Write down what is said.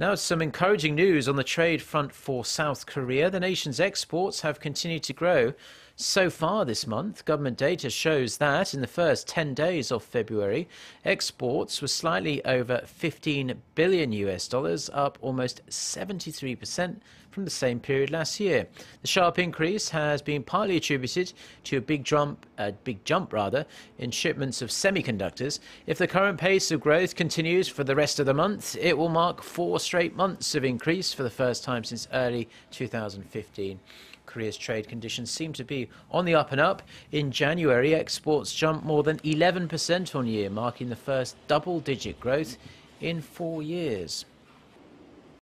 Now some encouraging news on the trade front for South Korea. The nation's exports have continued to grow so far this month. Government data shows that in the first 10 days of February, exports were slightly over $15 billion, up almost 73% from the same period last year. The sharp increase has been partly attributed to a big jump in shipments of semiconductors. If the current pace of growth continues for the rest of the month, it will mark 4 straight months of increase for the first time since early 2015. Korea's trade conditions seem to be on the up and up. In January, exports jumped more than 11% on year, marking the first double-digit growth in 4 years.